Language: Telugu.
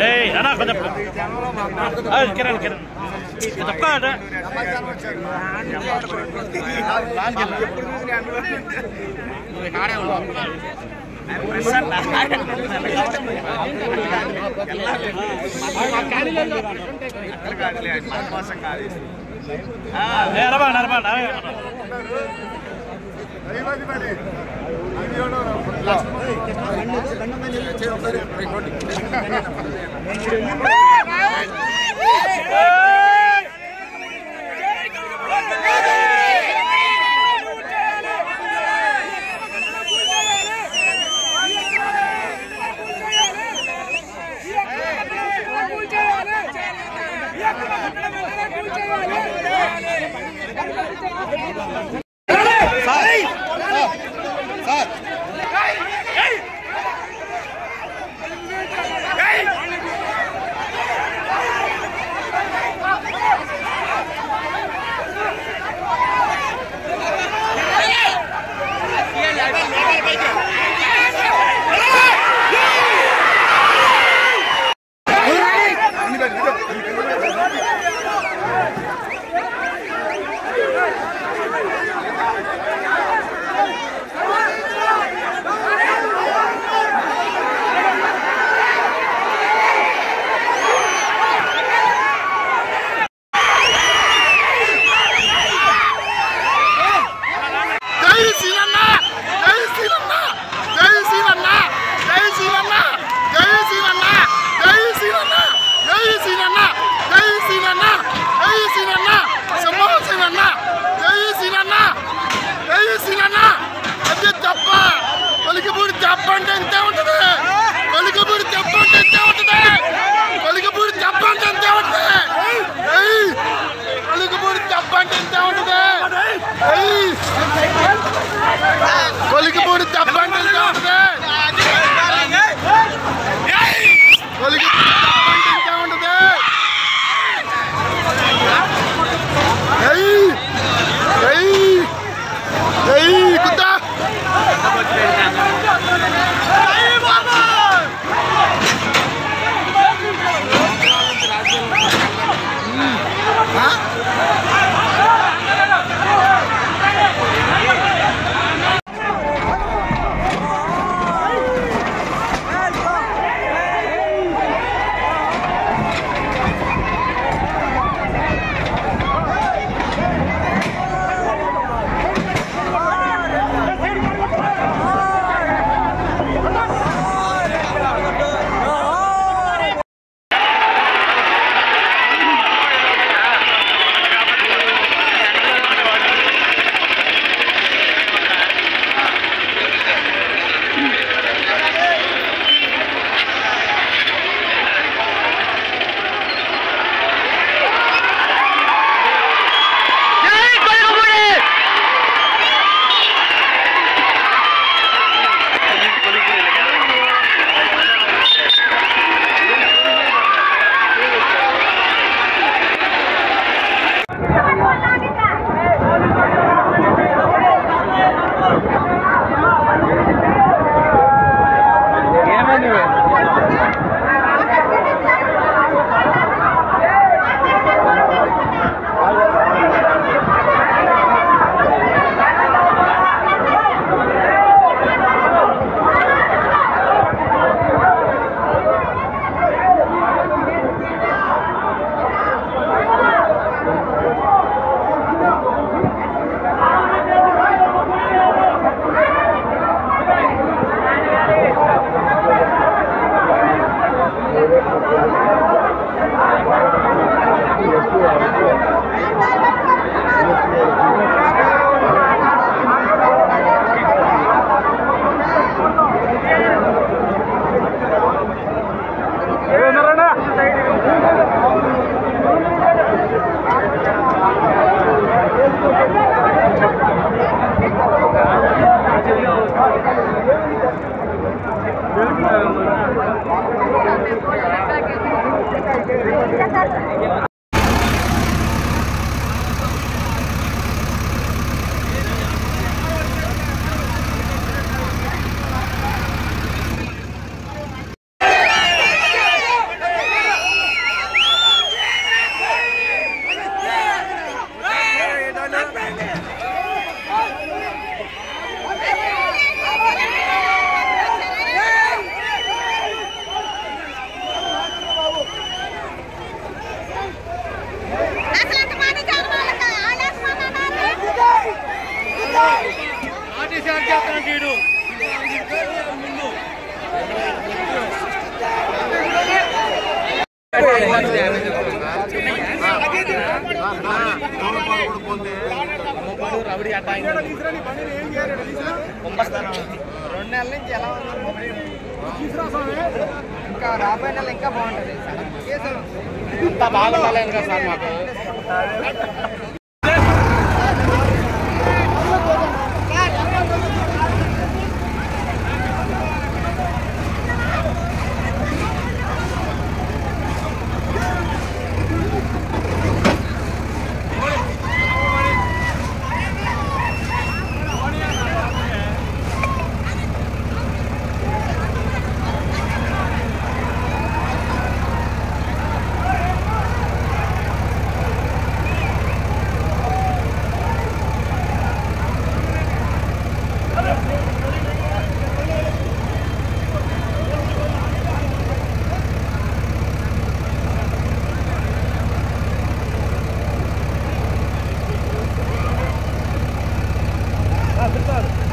ايه انا اخذ كيران كيران اتفقنا ده 2 నెలల నుంచి ఎలా ఉంది? ఇంకా రాబోయే నెల ఇంకా బాగుంటుంది సార్. ఇంత బాగా రాలేదు కదా సార్ మాకు. Obrigado.